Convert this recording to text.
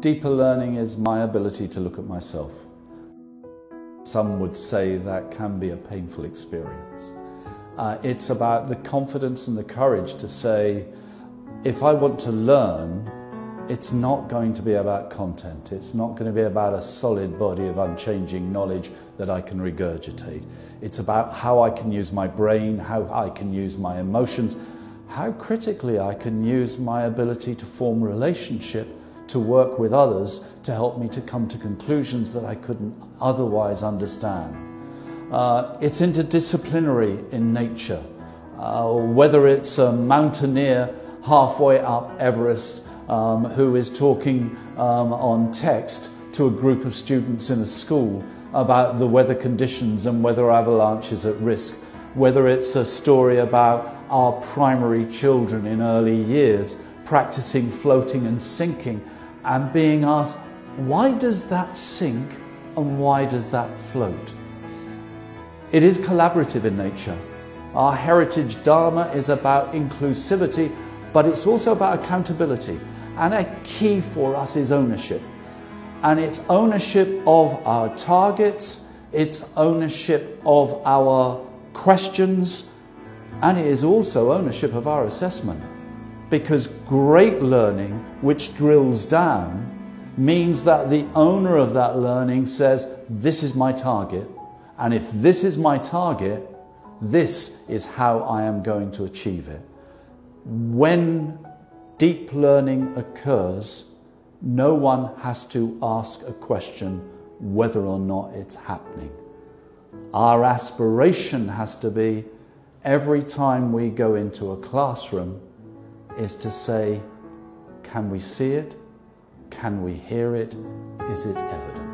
Deeper learning is my ability to look at myself. Some would say that can be a painful experience. It's about the confidence and the courage to say, if I want to learn, it's not going to be about content. It's not going to be about a solid body of unchanging knowledge that I can regurgitate. It's about how I can use my brain, how I can use my emotions, how critically I can use my ability to form relationship, to work with others, to help me to come to conclusions that I couldn't otherwise understand. It's interdisciplinary in nature. Whether it's a mountaineer halfway up Everest who is talking on text to a group of students in a school about the weather conditions and whether avalanche is at risk, whether it's a story about our primary children in early years practicing floating and sinking, and being asked, why does that sink and why does that float? It is collaborative in nature. Our heritage Dharma is about inclusivity, but it's also about accountability. And a key for us is ownership. And it's ownership of our targets, it's ownership of our questions, and it is also ownership of our assessment. Because great learning, which drills down, means that the owner of that learning says, this is my target, and if this is my target, this is how I am going to achieve it. When deep learning occurs, no one has to ask a question whether or not it's happening. Our aspiration has to be, every time we go into a classroom, is to say, can we see it? Can we hear it? Is it evident?